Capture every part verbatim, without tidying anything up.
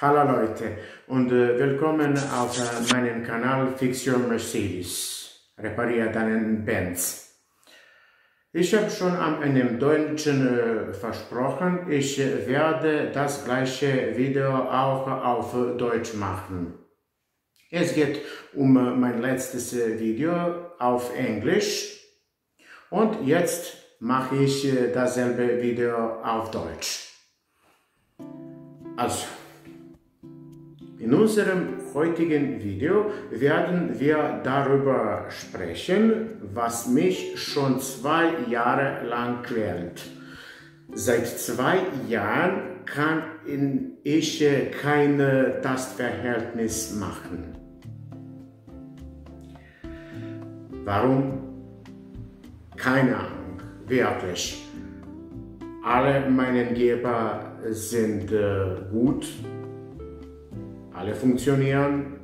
Hallo Leute und äh, willkommen auf äh, meinem Kanal Fix Your Mercedes. Repariere deinen Benz. Ich habe schon am Ende im Deutschen äh, versprochen, ich äh, werde das gleiche Video auch auf äh, Deutsch machen. Es geht um äh, mein letztes äh, Video auf Englisch und jetzt mache ich äh, dasselbe Video auf Deutsch. Also, in unserem heutigen Video werden wir darüber sprechen, was mich schon zwei Jahre lang quält. Seit zwei Jahren kann ich kein Tastverhältnis machen. Warum? Keine Ahnung, wirklich. Alle meine Geber sind gut. Alle funktionieren,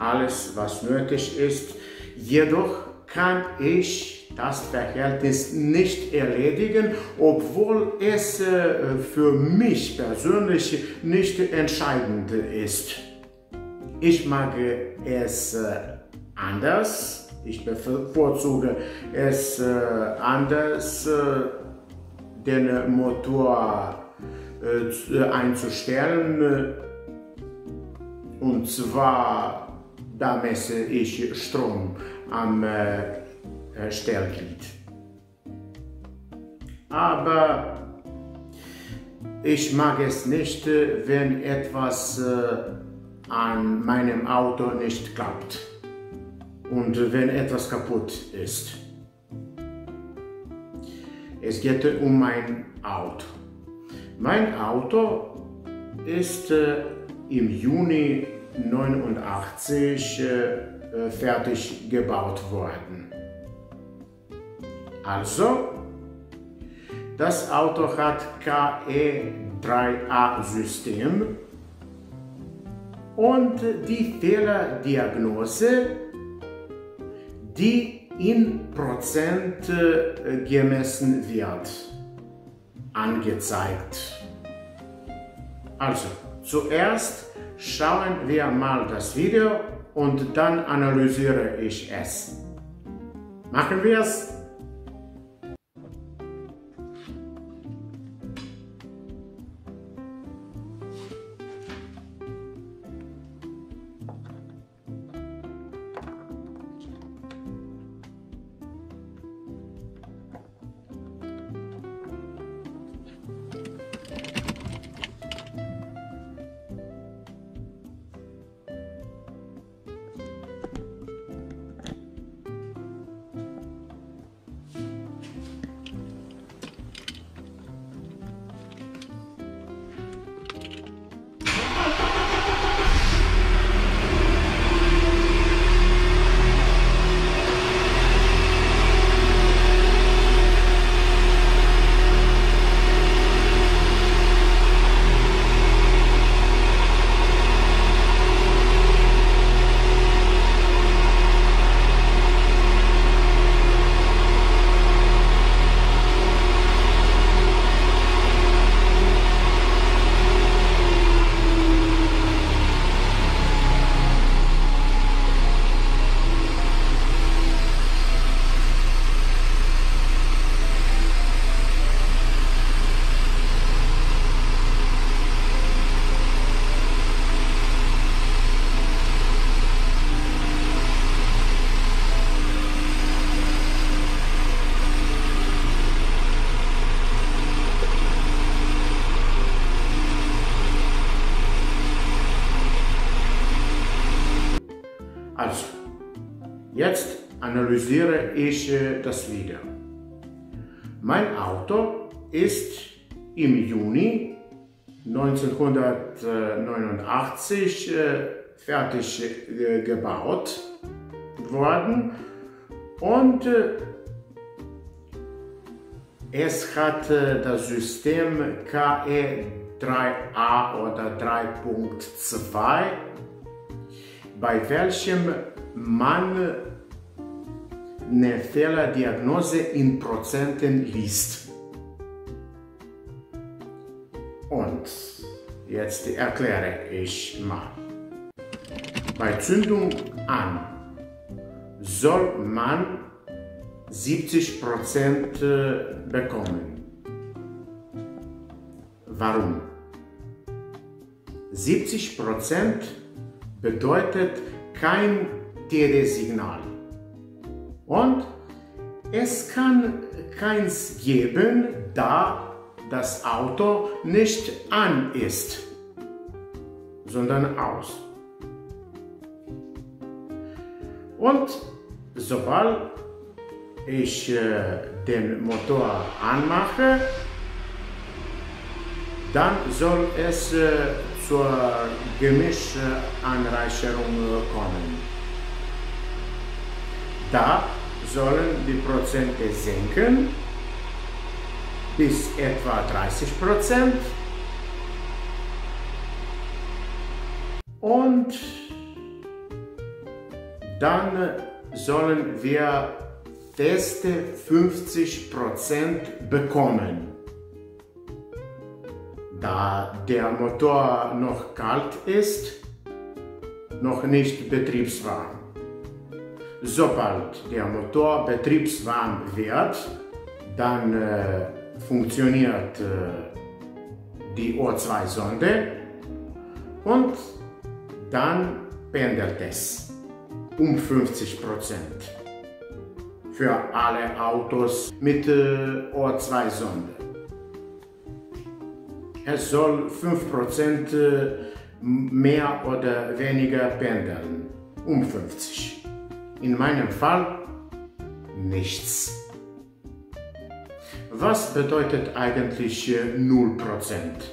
alles was nötig ist, jedoch kann ich das Verhältnis nicht erledigen, obwohl es für mich persönlich nicht entscheidend ist. Ich mag es anders, ich bevorzuge es anders, den Motor einzustellen. Und zwar, da messe ich Strom am äh, Stellglied. Aber ich mag es nicht, wenn etwas äh, an meinem Auto nicht klappt und wenn etwas kaputt ist. Es geht um mein Auto. Mein Auto ist äh, im Juni neunundachtzig äh, fertig gebaut worden. Also, das Auto hat K E drei A System und die Fehlerdiagnose, die in Prozent äh, gemessen wird, angezeigt. Also, zuerst schauen wir mal das Video und dann analysiere ich es. Machen wir es? Also, jetzt analysiere ich das Video. Mein Auto ist im Juni neunzehnhundertneunundachtzig fertig gebaut worden und es hat das System K E drei A oder drei Punkt zwei, bei welchem man eine Fehlerdiagnose in Prozenten liest. Und Jetzt erkläre ich mal. Bei Zündung an soll man siebzig Prozent bekommen. Warum? siebzig Prozent bedeutet kein T D-Signal. Und es kann keins geben, da das Auto nicht an ist, sondern aus. Und sobald ich äh, den Motor anmache, dann soll es äh, zur Gemischanreicherung kommen. Da sollen die Prozente sinken bis etwa dreißig Prozent und dann sollen wir feste fünfzig Prozent bekommen. Da der Motor noch kalt ist, noch nicht betriebswarm. Sobald der Motor betriebswarm wird, dann äh, funktioniert äh, die O zwei Sonde und dann pendelt es um fünfzig Prozent. Für alle Autos mit äh, O zwei Sonde. Es soll fünf Prozent mehr oder weniger pendeln, um fünfzig Prozent. In meinem Fall nichts. Was bedeutet eigentlich null Prozent?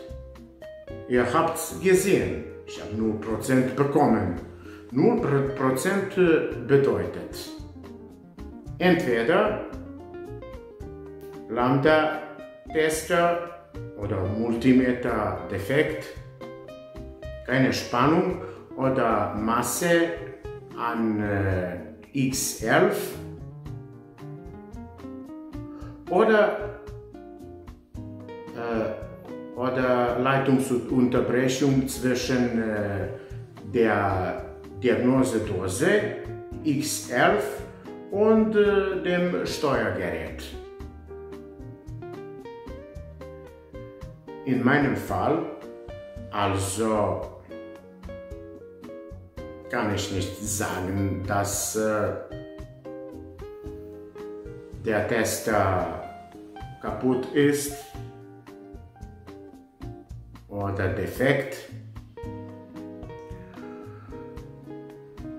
Ihr habt es gesehen, ich habe null Prozent bekommen. null Prozent bedeutet entweder Lambda-Tester oder Multimeter defekt, keine Spannung oder Masse an äh, X elf oder, äh, oder Leitungsunterbrechung zwischen äh, der Diagnosedose X elf und äh, dem Steuergerät. In meinem Fall also kann ich nicht sagen, dass äh, der Tester kaputt ist oder defekt.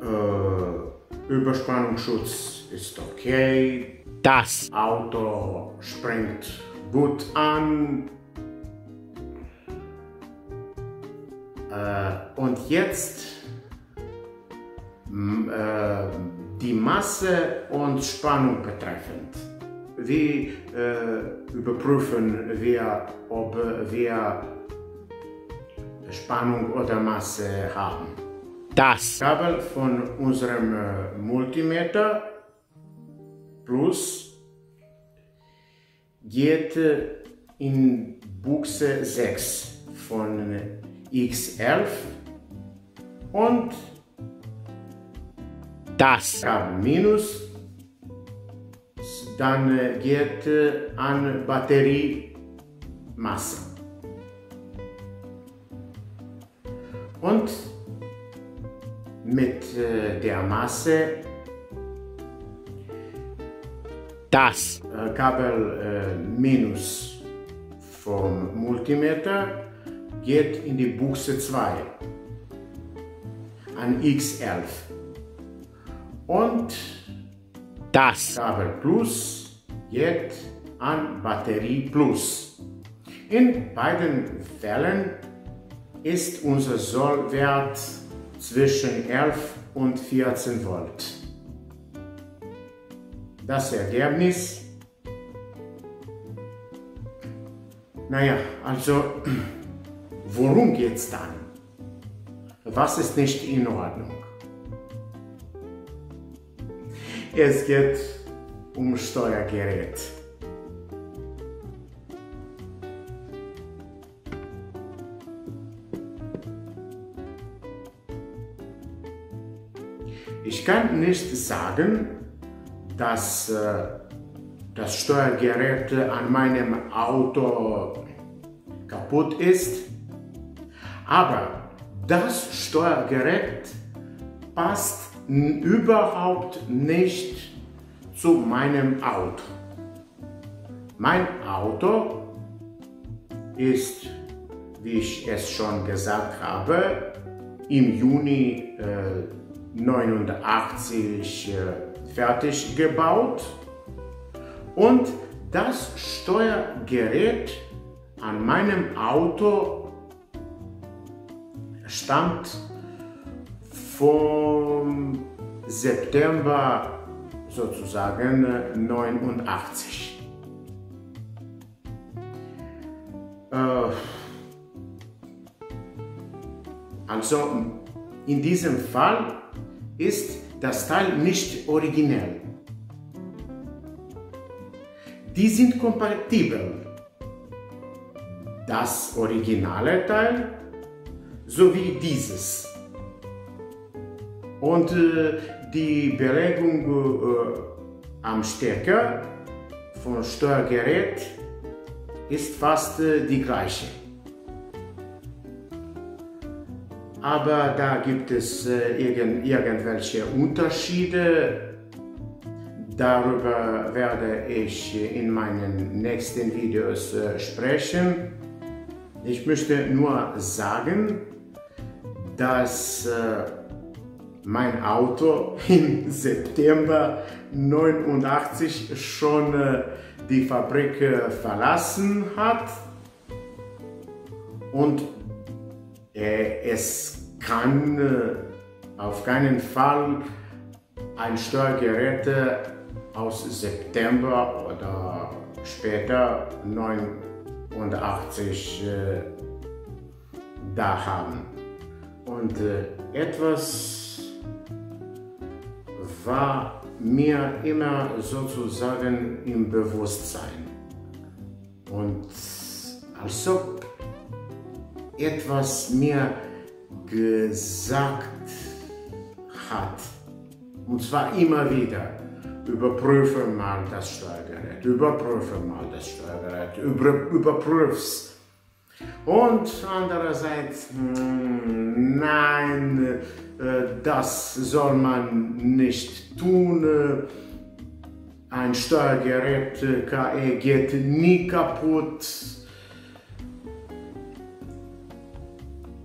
Äh, Überspannungsschutz ist okay. Das Auto springt gut an. Äh, und jetzt die Masse und Spannung betreffend. Wie äh, überprüfen wir, ob wir Spannung oder Masse haben? Das Kabel von unserem äh, Multimeter Plus geht äh, in Buchse sechs von X elf und das Kabel Minus, dann geht an Batteriemasse. Und mit der Masse das Kabel Minus vom Multimeter geht in die Buchse zwei an X elf. Und das Kabel Plus geht an Batterie Plus. In beiden Fällen ist unser Sollwert zwischen elf und vierzehn Volt. Das Ergebnis? Naja, also worum geht's dann? Was ist nicht in Ordnung? Es geht um Steuergerät. Ich kann nicht sagen, dass äh, das Steuergerät an meinem Auto kaputt ist, aber das Steuergerät passt überhaupt nicht zu meinem Auto. Mein Auto ist, wie ich es schon gesagt habe, im Juni neunzehnhundertneunundachtzig äh, äh, fertig gebaut, und das Steuergerät an meinem Auto stammt vom September sozusagen neunundachtzig. Äh, also in diesem Fall ist das Teil nicht originell. Die sind kompatibel. Das originale Teil sowie dieses. Und äh, die Belegung äh, am Stecker vom Steuergerät ist fast äh, die gleiche. Aber da gibt es äh, irgend, irgendwelche Unterschiede. Darüber werde ich in meinen nächsten Videos äh, sprechen. Ich möchte nur sagen, dass äh, mein Auto im September neunundachtzig schon äh, die Fabrik äh, verlassen hat, und äh, es kann äh, auf keinen Fall ein Steuergerät aus September oder später neunundachtzig äh, da haben. Und äh, etwas war mir immer sozusagen im Bewusstsein, und als ob etwas mir gesagt hat, und zwar immer wieder: Überprüfe mal das Steuergerät, überprüfe mal das Steuergerät, über, überprüf's. Und andererseits, nein, das soll man nicht tun. Ein Steuergerät K E geht nie kaputt.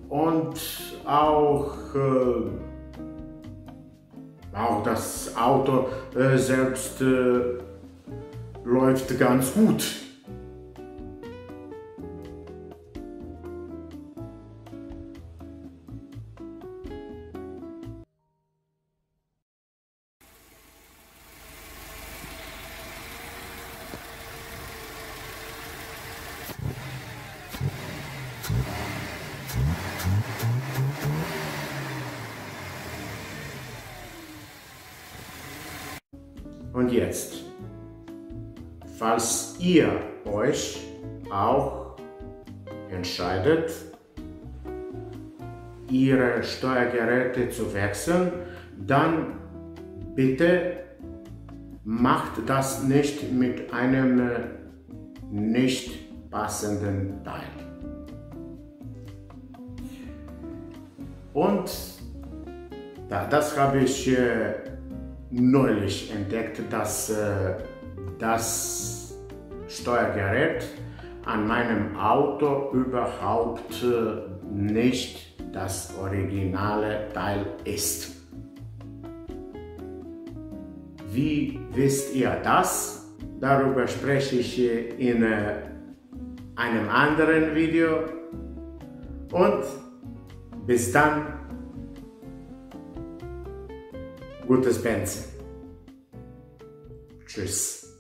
Und auch Auch das Auto äh, selbst äh, läuft ganz gut. Und jetzt, falls ihr euch auch entscheidet, ihre Steuergeräte zu wechseln, dann bitte macht das nicht mit einem nicht passenden Teil. Und das habe ich neulich entdeckt, dass äh, das Steuergerät an meinem Auto überhaupt äh, nicht das originale Teil ist. Wie wisst ihr das? Darüber spreche ich äh, in äh, einem anderen Video, und bis dann. Gutes Benz. Tschüss.